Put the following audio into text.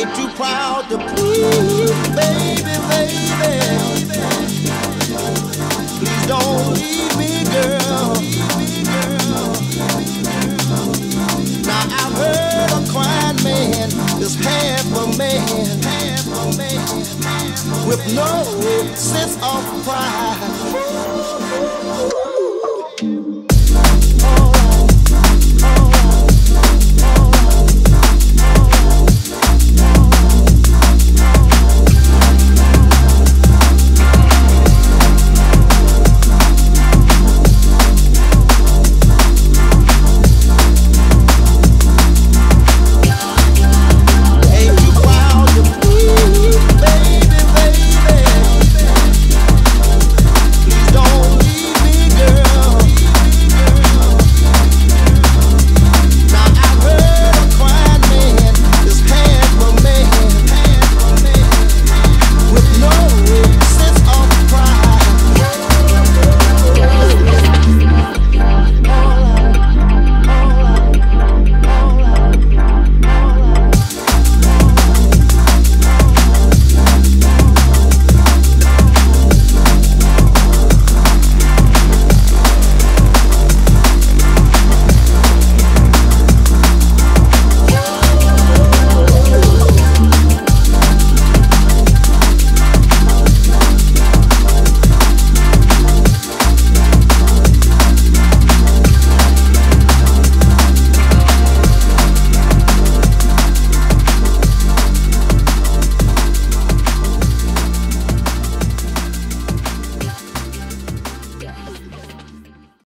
ain't too proud to please, baby, baby. Please don't leave me, girl. Now I've heard a crying man is half a man with no sense of pride.